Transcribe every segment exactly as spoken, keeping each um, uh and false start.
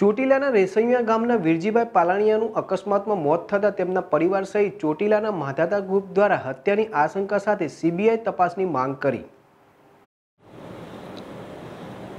ચોટીલાના રેસમિયા ગામના વિરજીભાઈ પાલાણિયાનું અકસ્માતમાં મોત થતાં તેમના પરિવાર સહિત ચોટીલાના માંધાતા ગ્રુપ દ્વારા હત્યાની આશંકા સાથે સીબીઆઈ તપાસની માંગ કરી.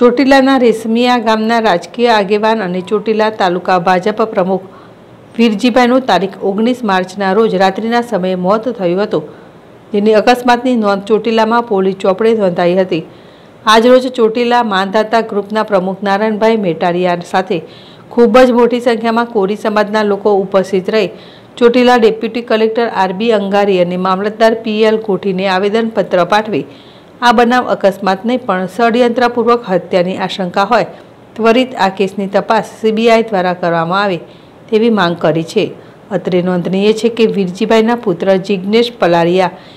ચોટીલાના રેસમિયા ગામના રાજકીય આગેવાન અને ચોટીલા તાલુકા ભાજપ પ્રમુખ વિરજીભાઈનું તારીખ ઓગણીસ માર્ચના રોજ રાત્રિના સમયે મોત થયું હતું, જેની અકસ્માતની નોંધ ચોટીલામાં પોલીસ ચોપડે નોંધાઈ હતી. આજરોજ ચોટીલા માંધાતા ગ્રુપના પ્રમુખ નારાયણભાઈ મેટારિયા સાથે ખૂબ જ મોટી સંખ્યામાં કોરી સમાજના લોકો ઉપસ્થિત રહી Chotila deputy collector RB Angari અને મામલતદાર પીએલ કોઠીને આવેદનપત્ર પાઠવી આ બનાવ અકસ્માતને પણ ષડયંત્રપૂર્વક હત્યાની આશંકા હોય ત્વરિત આ કેસની તપાસ સીબીઆઈ દ્વારા કરવામાં આવે તેવી માંગ કરી છે. અત્રે નોંધનીય છે કે વિરજીભાઈના પુત્ર જિગ્નેશ પલારિયા